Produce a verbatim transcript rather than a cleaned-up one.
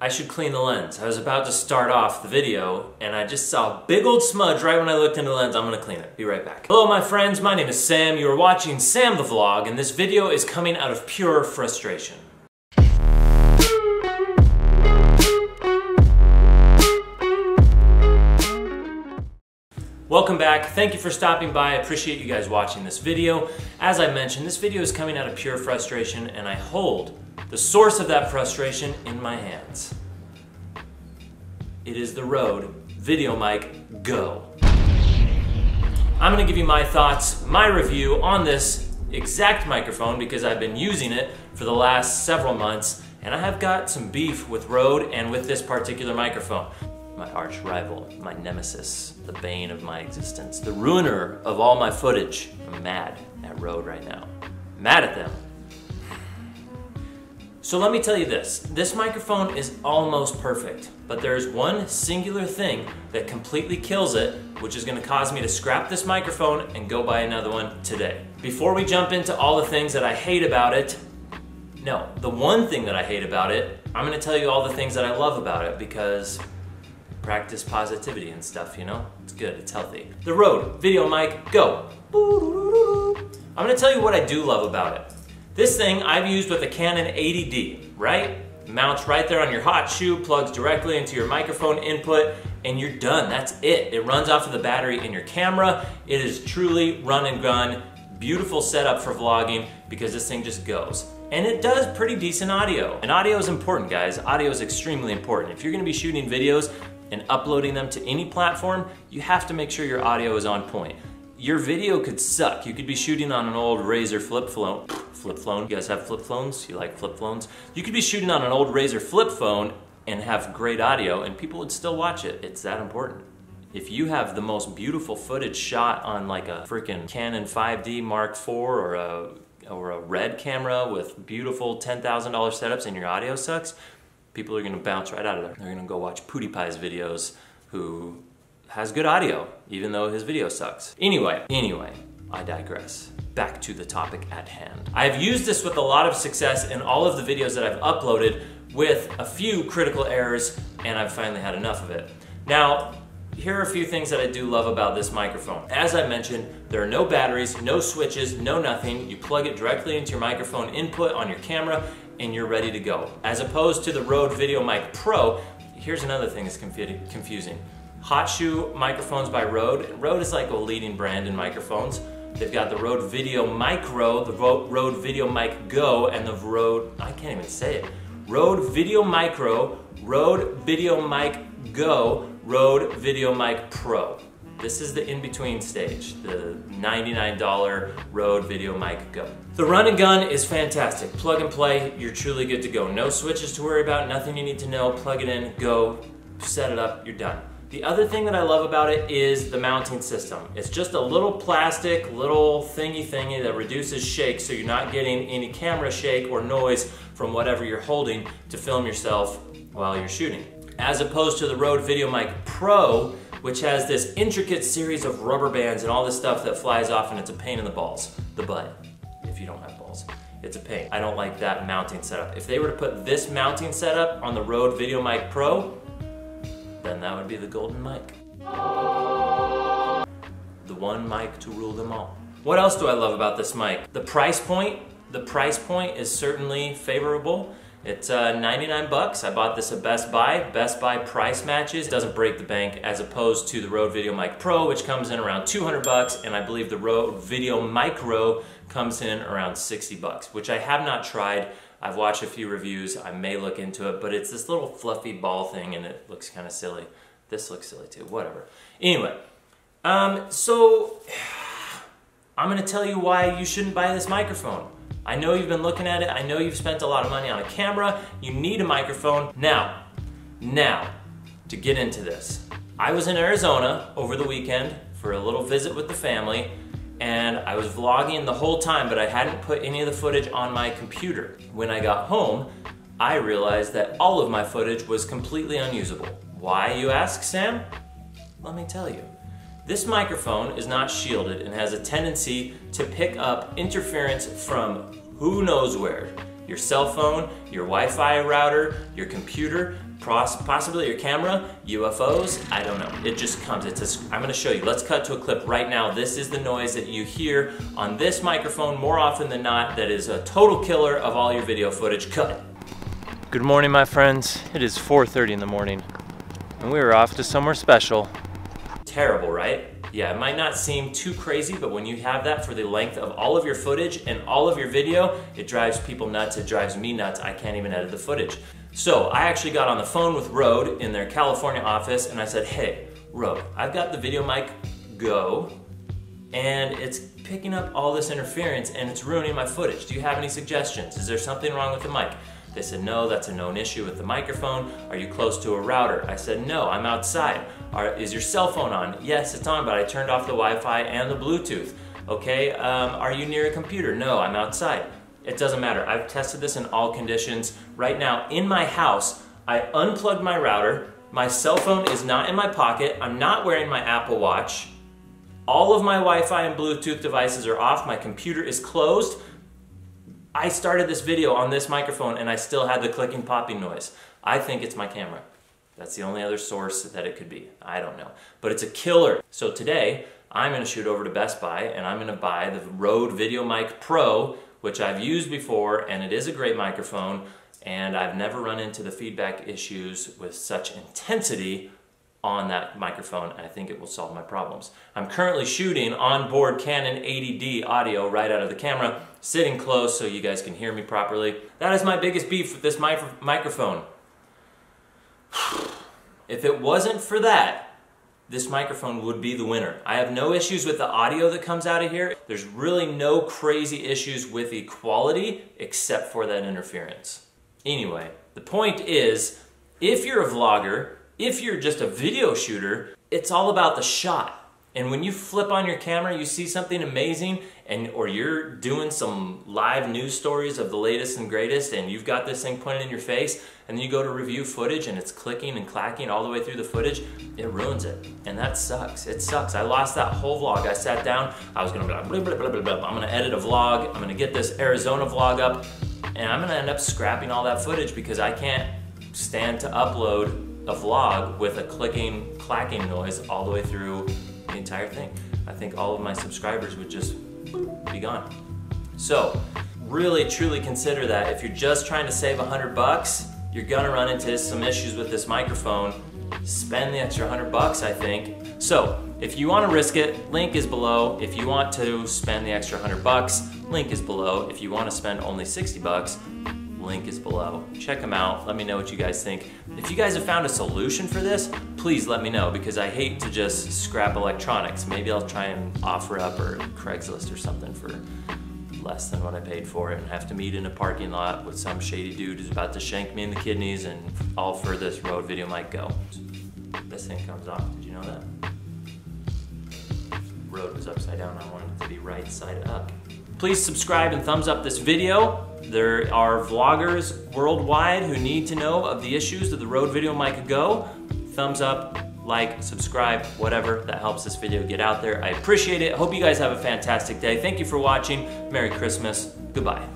I should clean the lens. I was about to start off the video and I just saw a big old smudge right when I looked into the lens. I'm gonna clean it. Be right back. Hello my friends, my name is Sam. You are watching Sam the Vlog and this video is coming out of pure frustration. Welcome back. Thank you for stopping by. I appreciate you guys watching this video. As I mentioned, this video is coming out of pure frustration and I hold the source of that frustration in my hands. It is the Røde VideoMic Go. I'm gonna give you my thoughts, my review on this exact microphone because I've been using it for the last several months and I have got some beef with Røde and with this particular microphone. My arch rival, my nemesis, the bane of my existence, the ruiner of all my footage. I'm mad at Røde right now. Mad at them. So let me tell you this. This microphone is almost perfect, but there is one singular thing that completely kills it, which is gonna cause me to scrap this microphone and go buy another one today. Before we jump into all the things that I hate about it, no, the one thing that I hate about it, I'm gonna tell you all the things that I love about it because practice positivity and stuff, you know? It's good, it's healthy. The Røde VideoMic Go. I'm gonna tell you what I do love about it. This thing I've used with a Canon eighty D, right? Mounts right there on your hot shoe, plugs directly into your microphone input, and you're done, that's it. It runs off of the battery in your camera. It is truly run and gun, beautiful setup for vlogging because this thing just goes. And it does pretty decent audio. And audio is important, guys. Audio is extremely important. If you're gonna be shooting videos, and uploading them to any platform, you have to make sure your audio is on point. Your video could suck. You could be shooting on an old Razer flip phone. Flip phone, you guys have flip phones? You like flip phones? You could be shooting on an old Razer flip phone and have great audio and people would still watch it. It's that important. If you have the most beautiful footage shot on like a freaking Canon five D Mark four or a, or a Red camera with beautiful ten thousand dollar setups and your audio sucks, people are gonna bounce right out of there. They're gonna go watch PewDiePie's videos who has good audio, even though his video sucks. Anyway, anyway, I digress. Back to the topic at hand. I've used this with a lot of success in all of the videos that I've uploaded with a few critical errors, and I've finally had enough of it. Now, here are a few things that I do love about this microphone. As I mentioned, there are no batteries, no switches, no nothing. You plug it directly into your microphone input on your camera, and you're ready to go. As opposed to the Røde VideoMic Pro, here's another thing that's confusing. Hot shoe microphones by Røde. Røde is like a leading brand in microphones. They've got the Røde VideoMicro, the Røde VideoMic Go, and the Røde, I can't even say it. Røde VideoMicro, Røde VideoMic Go, Røde VideoMic Pro. This is the in-between stage, the ninety-nine dollar Røde VideoMic Go. The run and gun is fantastic. Plug and play, you're truly good to go. No switches to worry about, nothing you need to know. Plug it in, go, set it up, you're done. The other thing that I love about it is the mounting system. It's just a little plastic, little thingy thingy that reduces shake so you're not getting any camera shake or noise from whatever you're holding to film yourself while you're shooting. As opposed to the Røde VideoMic Pro, which has this intricate series of rubber bands and all this stuff that flies off and it's a pain in the balls, the butt, if you don't have balls. It's a pain. I don't like that mounting setup. If they were to put this mounting setup on the Røde VideoMic Pro, then that would be the golden mic. The one mic to rule them all. What else do I love about this mic? The price point. The price point is certainly favorable. It's uh, ninety-nine bucks. I bought this at Best Buy. Best Buy price matches. Doesn't break the bank as opposed to the Røde VideoMic Pro, which comes in around two hundred bucks, and I believe the Røde VideoMicro comes in around sixty bucks, which I have not tried. I've watched a few reviews. I may look into it, but it's this little fluffy ball thing, and it looks kind of silly. This looks silly too. Whatever. Anyway, um, so I'm going to tell you why you shouldn't buy this microphone. I know you've been looking at it. I know you've spent a lot of money on a camera. You need a microphone. Now, now, to get into this. I was in Arizona over the weekend for a little visit with the family, and I was vlogging the whole time, but I hadn't put any of the footage on my computer. When I got home, I realized that all of my footage was completely unusable. Why, you ask, Sam? Let me tell you. This microphone is not shielded and has a tendency to pick up interference from who knows where. your cell phone, your Wi-Fi router, your computer, possibly your camera, U F Os, I don't know. It just comes, it's a, I'm gonna show you. Let's cut to a clip right now. This is the noise that you hear on this microphone more often than not that is a total killer of all your video footage. Cut. Good morning, my friends. It is four thirty in the morning and we were off to somewhere special. Terrible, right? Yeah, it might not seem too crazy, but when you have that for the length of all of your footage and all of your video, it drives people nuts, it drives me nuts. I can't even edit the footage. So I actually got on the phone with Røde in their California office and I said, hey, Røde, I've got the VideoMic Go and it's picking up all this interference and it's ruining my footage. Do you have any suggestions? Is there something wrong with the mic? They said, no, that's a known issue with the microphone. Are you close to a router? I said, no, I'm outside. Are, is your cell phone on? Yes, it's on, but I turned off the Wi-Fi and the Bluetooth. Okay, um, are you near a computer? No, I'm outside. It doesn't matter. I've tested this in all conditions. Right now, in my house, I unplugged my router. My cell phone is not in my pocket. I'm not wearing my Apple Watch. All of my Wi-Fi and Bluetooth devices are off. My computer is closed. I started this video on this microphone and I still had the clicking popping noise. I think it's my camera. That's the only other source that it could be. I don't know. But it's a killer. So today, I'm gonna shoot over to Best Buy and I'm gonna buy the Røde VideoMic Pro, which I've used before, and it is a great microphone, and I've never run into the feedback issues with such intensity on that microphone, and I think it will solve my problems. I'm currently shooting onboard Canon eighty D audio right out of the camera, sitting close so you guys can hear me properly. That is my biggest beef with this micro microphone. If it wasn't for that, this microphone would be the winner. I have no issues with the audio that comes out of here. There's really no crazy issues with the quality except for that interference. Anyway, the point is, if you're a vlogger, if you're just a video shooter, it's all about the shot. And when you flip on your camera, you see something amazing, and or you're doing some live news stories of the latest and greatest, and you've got this thing pointed in your face, and then you go to review footage, and it's clicking and clacking all the way through the footage, it ruins it. And that sucks. It sucks. I lost that whole vlog. I sat down. I was going to be like, blah, blah, blah, blah, blah. I'm going to edit a vlog. I'm going to get this Arizona vlog up, and I'm going to end up scrapping all that footage because I can't stand to upload a vlog with a clicking, clacking noise all the way through the entire thing. I think all of my subscribers would just be gone. So really, truly consider that if you're just trying to save a hundred bucks, you're gonna run into some issues with this microphone. Spend the extra hundred bucks, I think. So if you wanna risk it, link is below. If you want to spend the extra hundred bucks, link is below. If you wanna spend only sixty bucks, link is below. Check them out. Let me know what you guys think. If you guys have found a solution for this, please let me know because I hate to just scrap electronics. Maybe I'll try and offer up or Craigslist or something for less than what I paid for it and have to meet in a parking lot with some shady dude who's about to shank me in the kidneys and all for this Røde VideoMic Go. This thing comes off. Did you know that? Røde was upside down. I wanted it to be right side up. Please subscribe and thumbs up this video. There are vloggers worldwide who need to know of the issues of the Røde VideoMic Go. Thumbs up, like, subscribe, whatever. That helps this video get out there. I appreciate it. Hope you guys have a fantastic day. Thank you for watching. Merry Christmas. Goodbye.